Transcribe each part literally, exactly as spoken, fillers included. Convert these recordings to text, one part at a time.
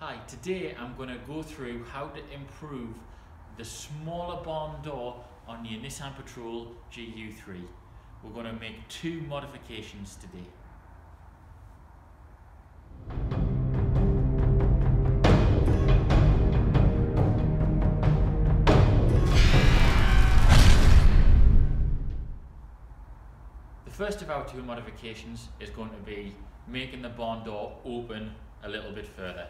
Hi, today I'm going to go through how to improve the smaller barn door on your Nissan Patrol G U three. We're going to make two modifications today. The first of our two modifications is going to be making the barn door open a little bit further.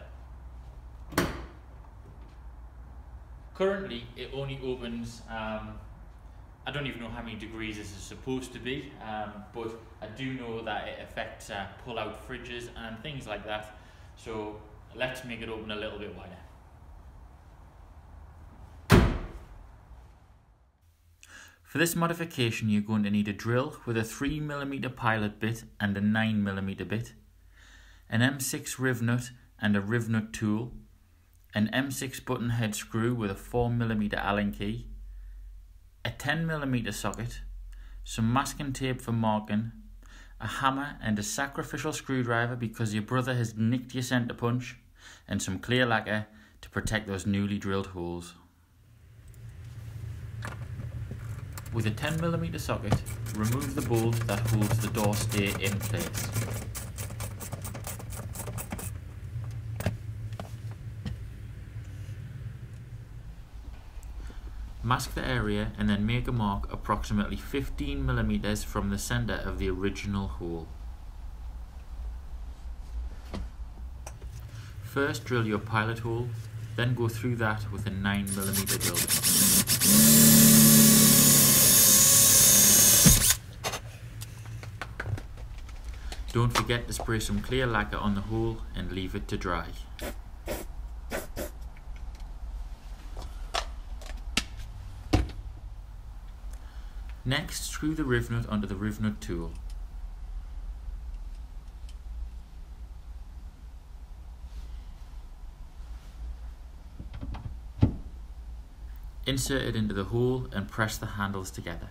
Currently it only opens, um, I don't even know how many degrees this is supposed to be, um, but I do know that it affects uh, pull out fridges and things like that, so let's make it open a little bit wider. For this modification you're going to need a drill with a three millimeter pilot bit and a nine millimeter bit, an M six riv nut and a riv nut tool, an M six button head screw with a four millimeter Allen key, a ten millimeter socket, some masking tape for marking, a hammer and a sacrificial screwdriver because your brother has nicked your centre punch, and some clear lacquer to protect those newly drilled holes. With a ten millimeter socket, remove the bolt that holds the door stay in place. Mask the area and then make a mark approximately fifteen millimeters from the centre of the original hole. First drill your pilot hole, then go through that with a nine millimeter drill. Don't forget to spray some clear lacquer on the hole and leave it to dry. Next, screw the riv nut onto the riv nut tool. Insert it into the hole and press the handles together.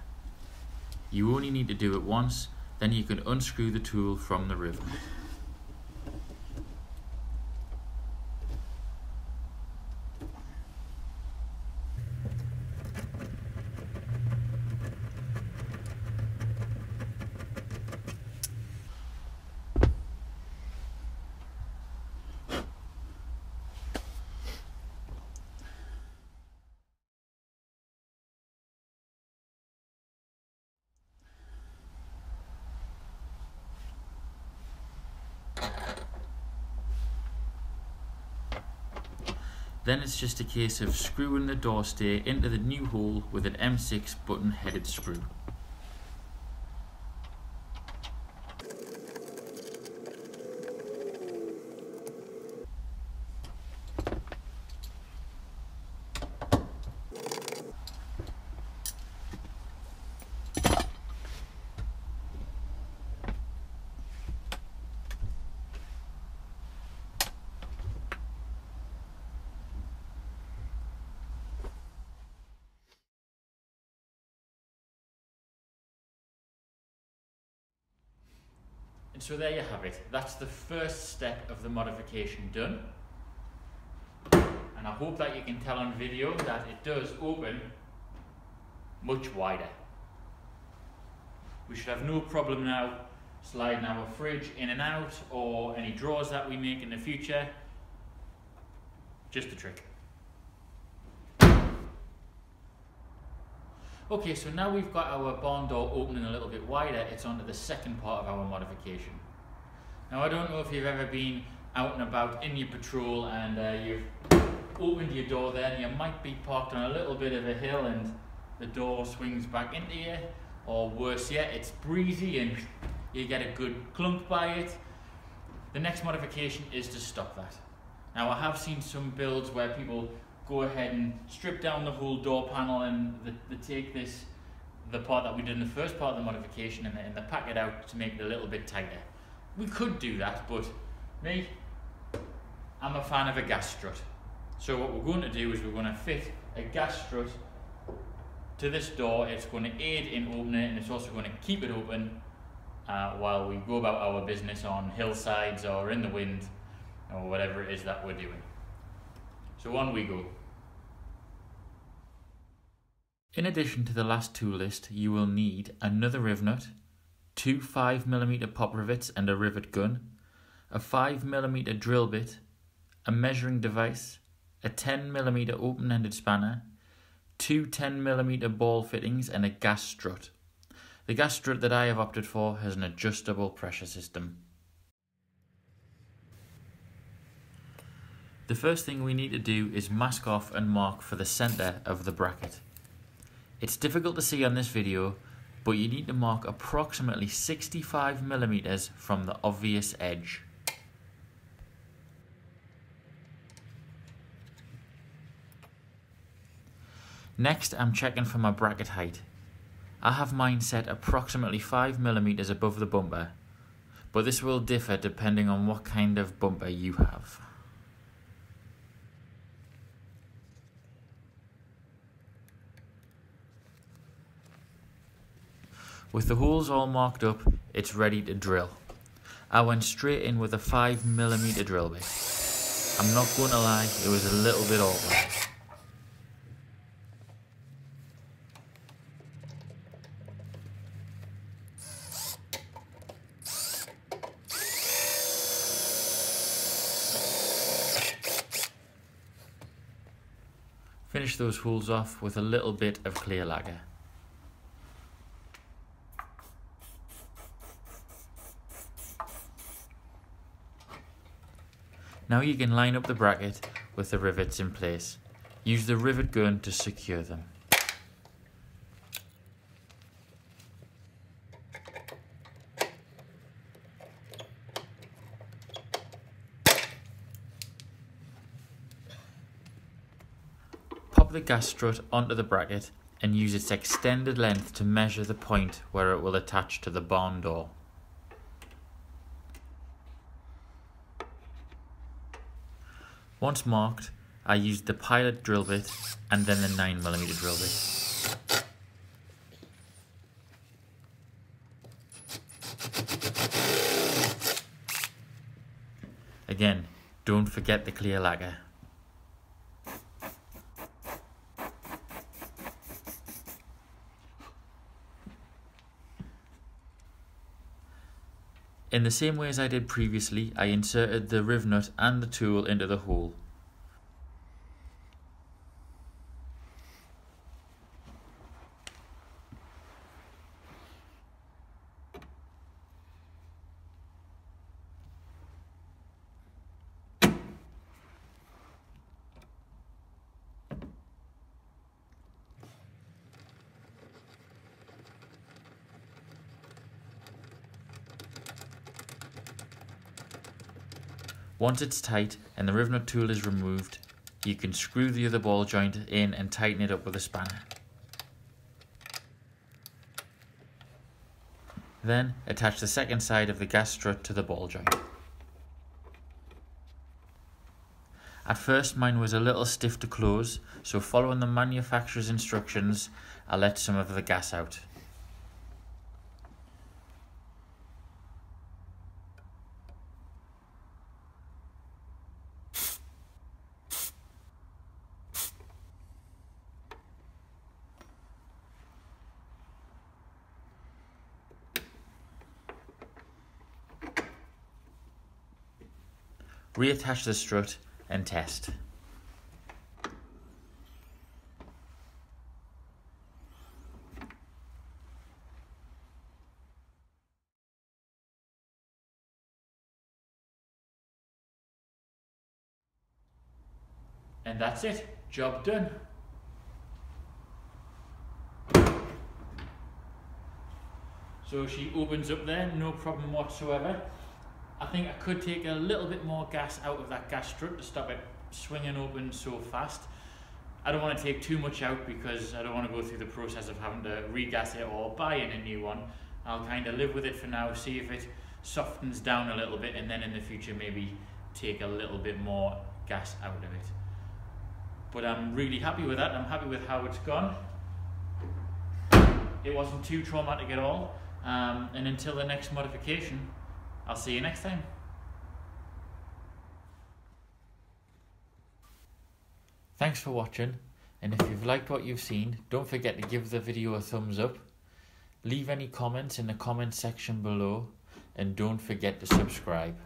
You only need to do it once, then you can unscrew the tool from the riv nut. Then it's just a case of screwing the door stay into the new hole with an M six button headed screw. So there you have it. That's the first step of the modification done. And I hope that you can tell on video that it does open much wider. We should have no problem now sliding our fridge in and out or any drawers that we make in the future. Just a trick. Okay, so now we've got our barn door opening a little bit wider, it's onto the second part of our modification. Now I don't know if you've ever been out and about in your Patrol and uh, you've opened your door there and you might be parked on a little bit of a hill and the door swings back into you, or worse yet, it's breezy and you get a good clunk by it. The next modification is to stop that. Now I have seen some builds where people go ahead and strip down the whole door panel and the, the take this, the part that we did in the first part of the modification and, and the pack it out to make it a little bit tighter. We could do that, but me, I'm a fan of a gas strut. So what we're going to do is we're going to fit a gas strut to this door. It's going to aid in opening it and it's also going to keep it open uh, while we go about our business on hillsides or in the wind. and whatever it is that we're doing. So on we go. In addition to the last two list, you will need another rivnut, two five millimeter pop rivets and a rivet gun, a five millimeter drill bit, a measuring device, a ten millimeter open-ended spanner, two ten millimeter ball fittings and a gas strut. The gas strut that I have opted for has an adjustable pressure system. The first thing we need to do is mask off and mark for the centre of the bracket. It's difficult to see on this video, but you need to mark approximately sixty-five millimeters from the obvious edge. Next, I'm checking for my bracket height. I have mine set approximately five millimeters above the bumper, but this will differ depending on what kind of bumper you have. With the holes all marked up, it's ready to drill. I went straight in with a five millimeter drill bit. I'm not going to lie, it was a little bit awkward. Finish those holes off with a little bit of clear lacquer. Now you can line up the bracket with the rivets in place. Use the rivet gun to secure them. Pop the gas strut onto the bracket and use its extended length to measure the point where it will attach to the barn door. Once marked, I used the pilot drill bit and then the nine millimeter drill bit. Again, don't forget the clear lacquer. In the same way as I did previously, I inserted the rivnut and the tool into the hole. Once it's tight and the rivnut tool is removed, you can screw the other ball joint in and tighten it up with a spanner. Then attach the second side of the gas strut to the ball joint. At first mine was a little stiff to close, so following the manufacturer's instructions, I let some of the gas out. Reattach the strut and test. And that's it, job done. So she opens up there, no problem whatsoever. I think I could take a little bit more gas out of that gas strut to stop it swinging open so fast. I don't want to take too much out because I don't want to go through the process of having to regas it or buy in a new one. I'll kind of live with it for now, see if it softens down a little bit, and then in the future maybe take a little bit more gas out of it. But I'm really happy with that. I'm happy with how it's gone. It wasn't too traumatic at all. Um, and until the next modification, I'll see you next time. Thanks for watching, and if you've liked what you've seen, don't forget to give the video a thumbs up, leave any comments in the comment section below, and don't forget to subscribe.